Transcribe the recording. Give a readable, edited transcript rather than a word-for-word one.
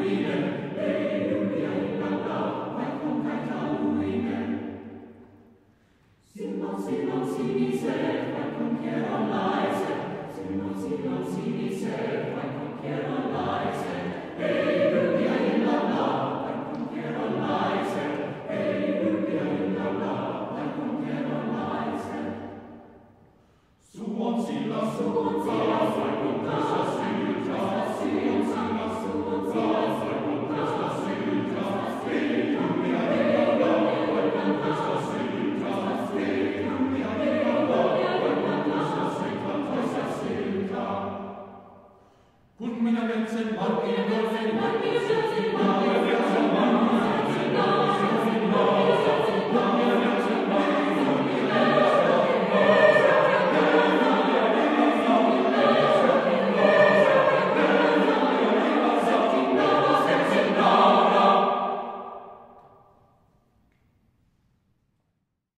Amen.